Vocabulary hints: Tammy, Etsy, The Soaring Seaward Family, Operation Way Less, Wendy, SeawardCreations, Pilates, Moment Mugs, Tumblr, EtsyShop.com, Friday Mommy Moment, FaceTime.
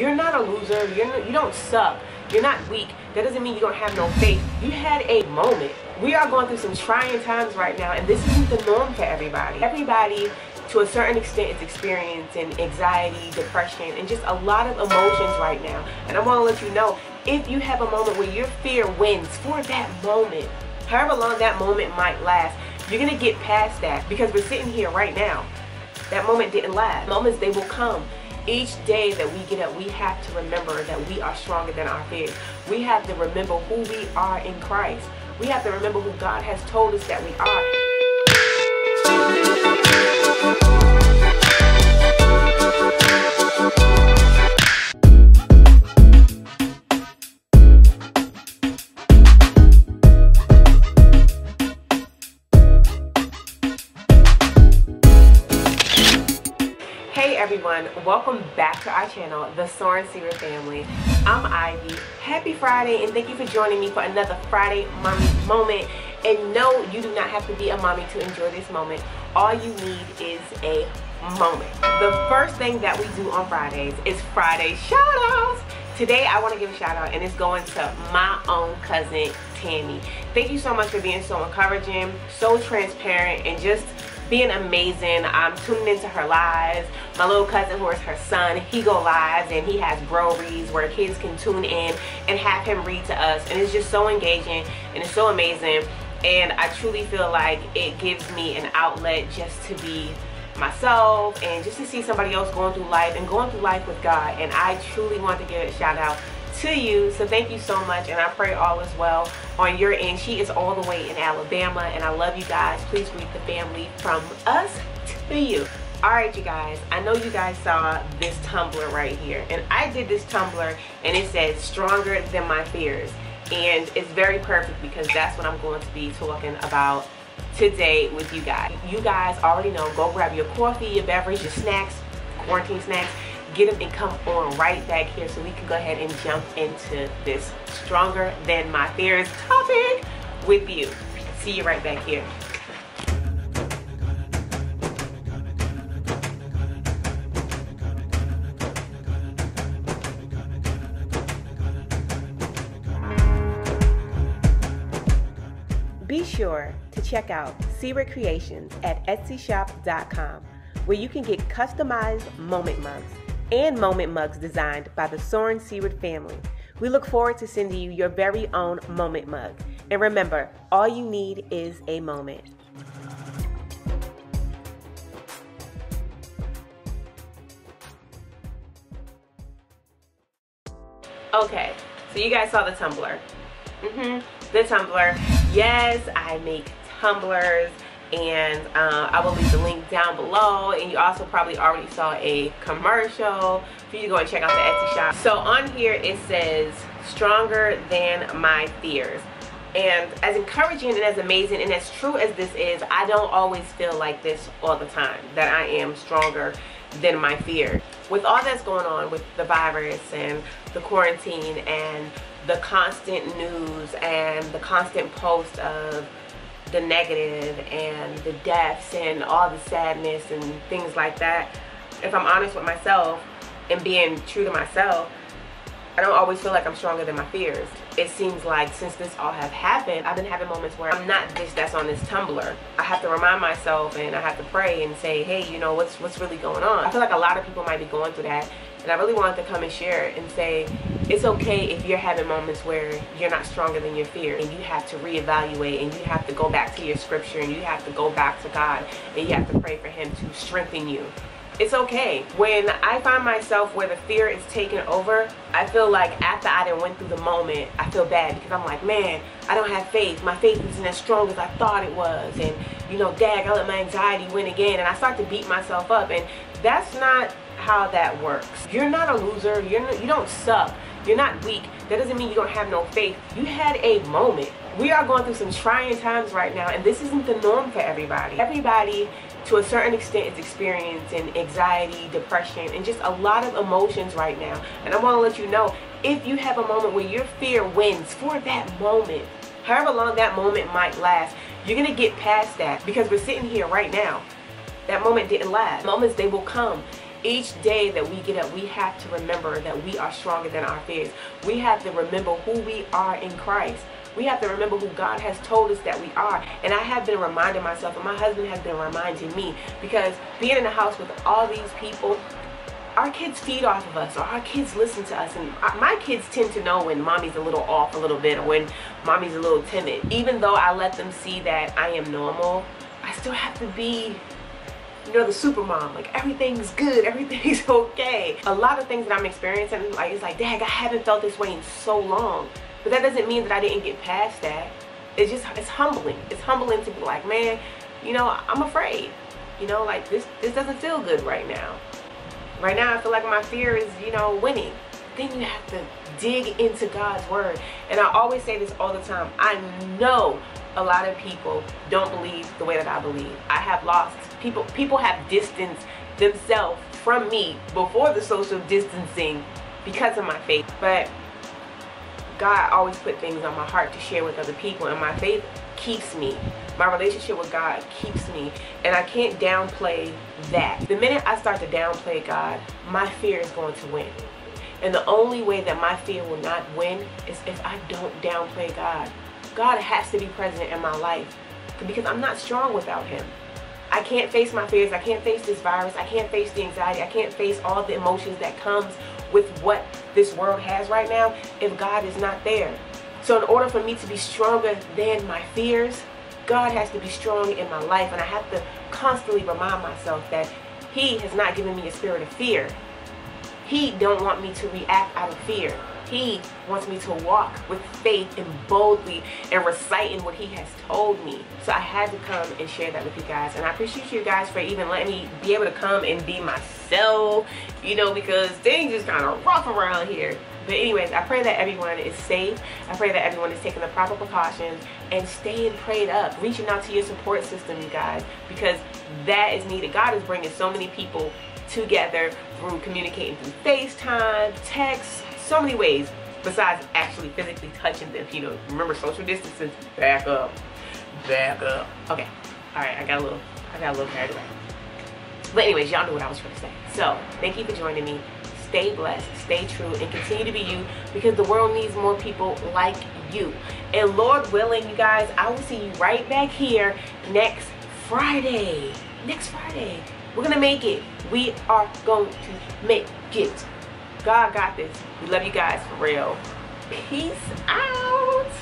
You're not a loser. You don't suck. You're not weak. That doesn't mean you don't have no faith. You had a moment. We are going through some trying times right now, and this isn't the norm for everybody. Everybody, to a certain extent, is experiencing anxiety, depression, and just a lot of emotions right now. And I want to let you know, if you have a moment where your fear wins for that moment, however long that moment might last, you're going to get past that, because we're sitting here right now. That moment didn't last. Moments, they will come. Each day that we get up, we have to remember that we are stronger than our fears. We have to remember who we are in Christ. We have to remember who God has told us that we are. Everyone, welcome back to our channel, The Soaring Seaward Family. I'm Ivy. Happy Friday, and thank you for joining me for another Friday Mommy Moment. And no, you do not have to be a mommy to enjoy this moment. All you need is a moment. The first thing that we do on Fridays is Friday shout outs. Today I want to give a shout out, and it's going to my own cousin Tammy. Thank you so much for being so encouraging, so transparent, and just being amazing. I'm tuning into her lives. My little cousin, who is her son, he go lives, and he has brories where kids can tune in and have him read to us, and it's just so engaging and it's so amazing. And I truly feel like it gives me an outlet just to be myself and just to see somebody else going through life and going through life with God. And I truly want to give a shout out to you, so thank you so much, and I pray all is well on your end. She is all the way in Alabama, and I love you guys. Please greet the family from us to you. All right, you guys, I know you guys saw this Tumblr right here, and I did this Tumblr, and it says stronger than my fears, and it's very perfect because that's what I'm going to be talking about today with you guys. You guys already know, go grab your coffee, your beverage, your snacks, quarantine snacks, get them and come on right back here so we can go ahead and jump into this stronger than my fears topic with you. See you right back here. Be sure to check out Seaward Creations at EtsyShop.com, where you can get customized moment mugs and moment mugs designed by the Soaring Seaward family. We look forward to sending you your very own moment mug. And remember, all you need is a moment. Okay, so you guys saw the Tumblr. The Tumblr. Yes, I make Tumblrs, and I will leave the link down below, and you also probably already saw a commercial for you to go and check out the Etsy shop. So on here it says stronger than my fears, and as encouraging and as amazing and as true as this is, I don't always feel like this all the time, that I am stronger than my fears. With all that's going on with the virus and the quarantine and the constant news and the constant post of the negative and the deaths and all the sadness and things like that, if I'm honest with myself and being true to myself, I don't always feel like I'm stronger than my fears. It seems like since this all has happened, I've been having moments where I'm not this that's on this Tumblr. I have to remind myself, and I have to pray and say, hey, you know, what's really going on? I feel like a lot of people might be going through that, and I really wanted to come and share it and say, it's okay if you're having moments where you're not stronger than your fear, and you have to reevaluate, and you have to go back to your scripture, and you have to go back to God, and you have to pray for Him to strengthen you. It's okay. When I find myself where the fear is taking over, I feel like after I done went through the moment, I feel bad because I'm like, man, I don't have faith. My faith isn't as strong as I thought it was, and you know, dag, I let my anxiety win again, and I start to beat myself up, and that's not how that works. You're not a loser. You don't suck. You're not weak. That doesn't mean you don't have no faith. You had a moment. We are going through some trying times right now, and this isn't the norm for everybody. Everybody, to a certain extent, is experiencing anxiety, depression, and just a lot of emotions right now. And I want to let you know, if you have a moment where your fear wins for that moment, however long that moment might last, you're going to get past that because we're sitting here right now. That moment didn't last. Moments, they will come. Each day that we get up, we have to remember that we are stronger than our fears. We have to remember who we are in Christ. We have to remember who God has told us that we are. And I have been reminding myself, and my husband has been reminding me, because being in a house with all these people, our kids feed off of us, or our kids listen to us. And my kids tend to know when mommy's a little off a little bit, or when mommy's a little timid. Even though I let them see that I am normal, I still have to be, you know, the super mom, like everything's good, everything's okay. A lot of things that I'm experiencing, like, it's like, dang, I haven't felt this way in so long. But that doesn't mean that I didn't get past that. It's just, it's humbling. It's humbling to be like, man, you know, I'm afraid. You know, like this doesn't feel good right now. Right now I feel like my fear is, you know, winning. Then you have to dig into God's word. And I always say this all the time. I know a lot of people don't believe the way that I believe. I have lost people. People have distanced themselves from me before the social distancing because of my faith. But God always put things on my heart to share with other people, and my faith keeps me. My relationship with God keeps me, and I can't downplay that. The minute I start to downplay God, my fear is going to win. And the only way that my fear will not win is if I don't downplay God. God has to be present in my life, because I'm not strong without Him. I can't face my fears. I can't face this virus. I can't face the anxiety. I can't face all the emotions that comes with what this world has right now if God is not there. So in order for me to be stronger than my fears, God has to be strong in my life, and I have to constantly remind myself that He has not given me a spirit of fear. He don't want me to react out of fear. He wants me to walk with faith and boldly and reciting what He has told me. So I had to come and share that with you guys. And I appreciate you guys for even letting me be able to come and be myself, you know, because things is kind of rough around here. But anyways, I pray that everyone is safe. I pray that everyone is taking the proper precautions and staying prayed up, reaching out to your support system, you guys, because that is needed. God is bringing so many people together through communicating through FaceTime, text, so many ways besides actually physically touching them. You know, remember, social distancing. Back up, back up. Okay, all right, I got a little carried away. But anyways, y'all know what I was trying to say. So thank you for joining me. Stay blessed, stay true, and continue to be you, because the world needs more people like you. And Lord willing, you guys, I will see you right back here next Friday. Next Friday, we're gonna make it. We are going to make it. God got this. We love you guys for real. Peace out.